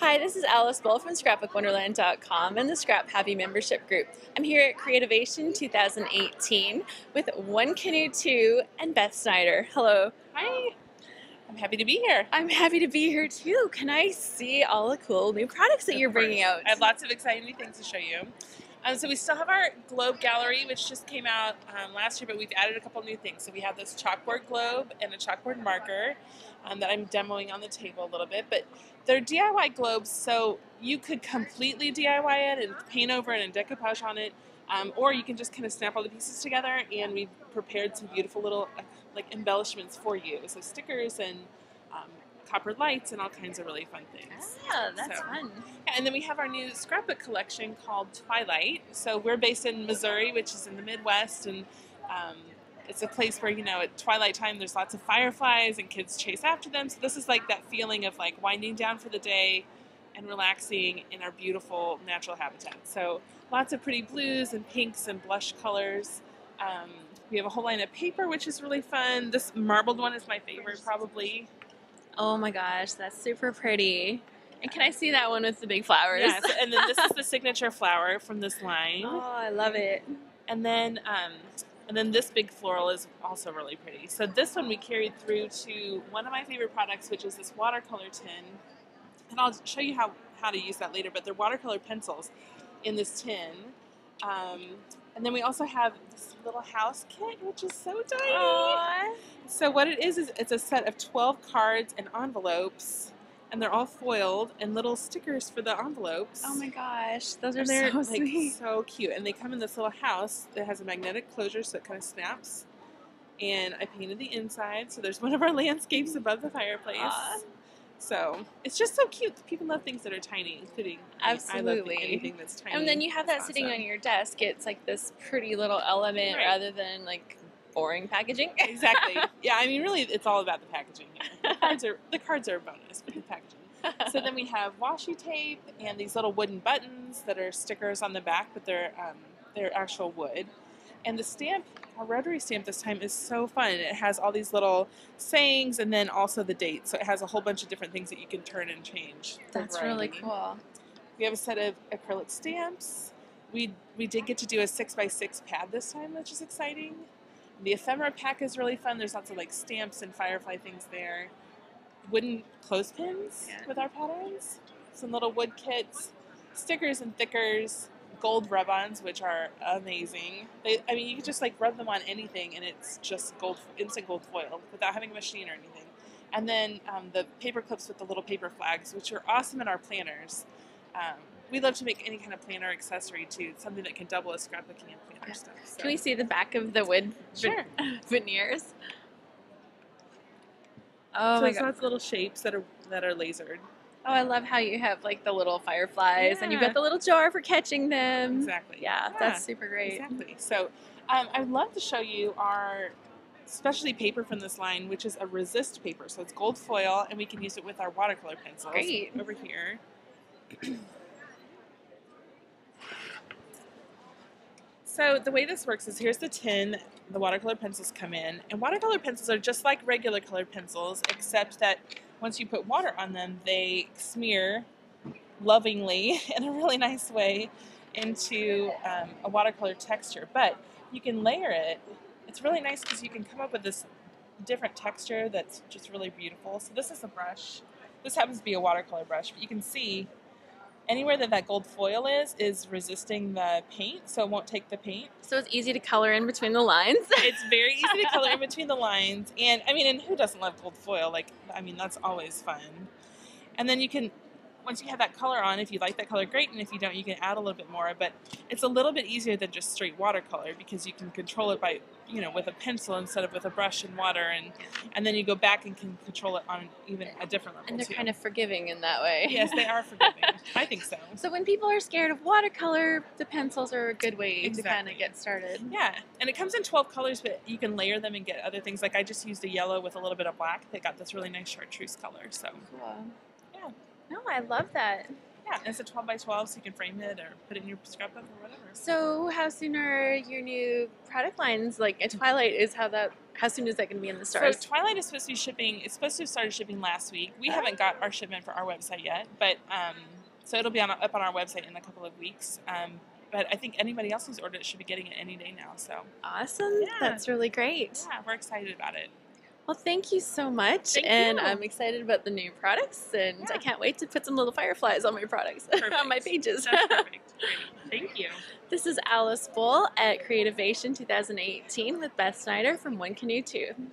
Hi, this is Alice Bull from ScrapbookWonderland.com and the Scrap Happy membership group. I'm here at Creativation 2018 with One Canoe Two and Beth Snyder. Hello. Hi. I'm happy to be here. I'm happy to be here too. Can I see all the cool new products that you're bringing out? I have lots of exciting things to show you. So we still have our Globe Gallery, which just came out last year, but we've added a couple new things. So we have this chalkboard globe and a chalkboard marker that I'm demoing on the table a little bit. But they're DIY globes, so you could completely DIY it and paint over it and decoupage on it, or you can just kind of snap all the pieces together, and we've prepared some beautiful little like embellishments for you. So stickers and copper lights and all kinds of really fun things. Yeah, that's fun. Yeah, and then we have our new scrapbook collection called Twilight. So we're based in Missouri, which is in the Midwest, and it's a place where, you know, at twilight time there's lots of fireflies and kids chase after them. So this is like that feeling of like winding down for the day and relaxing in our beautiful natural habitat. So lots of pretty blues and pinks and blush colors. We have a whole line of paper, which is really fun. This marbled one is my favorite probably. Oh my gosh, that's super pretty. And can I see that one with the big flowers? Yes, and then this is the signature flower from this line. Oh, I love it. And then this big floral is also really pretty. So this one we carried through to one of my favorite products, which is this watercolor tin. And I'll show you how to use that later, but they're watercolor pencils in this tin. And then we also have this little house kit, which is so tiny. Aww. So what it is it's a set of 12 cards and envelopes, and they're all foiled, and little stickers for the envelopes. Oh my gosh, those are so sweet. So cute. And they come in this little house that has a magnetic closure, so it kind of snaps. And I painted the inside, so there's one of our landscapes above the fireplace. Aww. So it's just so cute. People love things that are tiny, including absolutely I love anything that's tiny. And then you have that sitting on your desk. It's like this pretty little element rather than like boring packaging. Exactly. Yeah, I mean, really, it's all about the packaging here. The cards are a bonus, but the packaging. So then we have washi tape and these little wooden buttons that are stickers on the back, but they're actual wood. And the stamp, our rotary stamp this time, is so fun. It has all these little sayings and then also the date. So it has a whole bunch of different things that you can turn and change. That's really cool. We have a set of acrylic stamps. We did get to do a 6x6 pad this time, which is exciting. The ephemera pack is really fun. There's lots of like stamps and firefly things there. Wooden clothespins with our patterns. Some little wood kits. Stickers and thickers. Gold rub-ons, which are amazing. I mean, you can just like rub them on anything, and it's just gold, instant gold foil, without having a machine or anything. And then the paper clips with the little paper flags, which are awesome in our planners. We love to make any kind of planner accessory too, something that can double as scrapbooking and planner stuff. So. Can we see the back of the wood veneers? Oh so my God! Lots of little shapes that are lasered. Oh, I love how you have like the little fireflies and you've got the little jar for catching them. Exactly. Yeah, that's super great. Exactly. So I'd love to show you our specialty paper from this line, which is a resist paper. So it's gold foil, and we can use it with our watercolor pencils. Great. Over here. So the way this works is here's the tin, the watercolor pencils come in, and watercolor pencils are just like regular colored pencils, except that once you put water on them, they smear lovingly in a really nice way into a watercolor texture. But you can layer it. It's really nice because you can come up with this different texture that's just really beautiful. So this is a brush. This happens to be a watercolor brush, but you can see anywhere that gold foil is resisting the paint, so it won't take the paint. So it's easy to color in between the lines. It's very easy to color in between the lines. And I mean, and who doesn't love gold foil? Like, I mean, that's always fun. And then you can, once you have that color on, if you like that color, great. And if you don't, you can add a little bit more. But it's a little bit easier than just straight watercolor because you can control it by, you know, with a pencil instead of with a brush and water. And then you go back and can control it on even a different level. And they're kind of forgiving in that way. Yes, they are forgiving. I think so. So when people are scared of watercolor, the pencils are a good way to kind of get started. Yeah. And it comes in 12 colors, but you can layer them and get other things. Like I just used a yellow with a little bit of black that got this really nice chartreuse color. So cool. Yeah. No, I love that. Yeah, and it's a 12x12, so you can frame it or put it in your scrapbook or whatever. So how soon are your new product lines? Like a Twilight is how that How soon is that going to be in the stores? So Twilight is supposed to be shipping. It's supposed to have started shipping last week. We haven't got our shipment for our website yet, but so it'll be up on our website in a couple of weeks. But I think anybody else who's ordered it should be getting it any day now. So awesome! Yeah. That's really great. Yeah, we're excited about it. Well, thank you so much, and I'm excited about the new products, and I can't wait to put some little fireflies on my products, on my pages. That's perfect. Great. Thank you. This is Alice Bull at Creativation 2018 with Beth Snyder from One Canoe Two.